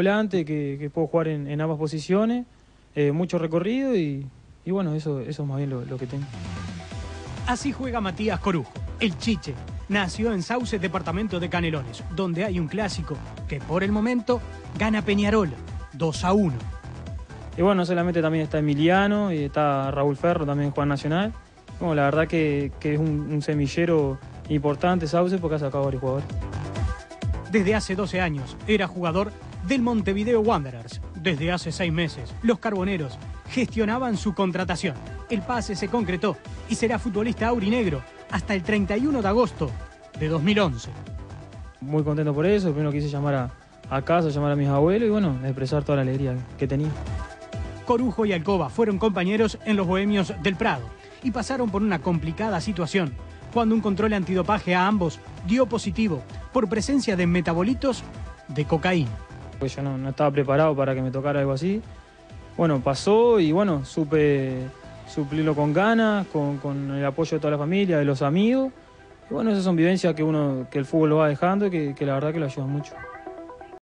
volante que puedo jugar en ambas posiciones, mucho recorrido y bueno, eso es más bien lo que tengo. Así juega Matías Corujo, el Chiche. Nació en Sauces, departamento de Canelones, donde hay un clásico que por el momento gana Peñarol, 2-1. Y bueno, solamente también está Emiliano, y está Raúl Ferro, también Juan Nacional. Bueno, la verdad que es un semillero importante Sauces porque ha sacado varios jugadores. Desde hace 12 años era jugador del Montevideo Wanderers. Desde hace 6 meses los carboneros gestionaban su contratación. El pase se concretó y será futbolista aurinegro hasta el 31 de agosto de 2011. Muy contento por eso, primero quise llamar a casa, llamar a mis abuelos y bueno, expresar toda la alegría que tenía. Corujo y Alcoba fueron compañeros en los Bohemios del Prado y pasaron por una complicada situación cuando un control antidopaje a ambos dio positivo por presencia de metabolitos de cocaína. Pues yo no estaba preparado para que me tocara algo así. Bueno, pasó y bueno, supe suplirlo con ganas, con el apoyo de toda la familia, de los amigos. Y bueno, esas son vivencias que el fútbol lo va dejando y que la verdad que lo ayudan mucho.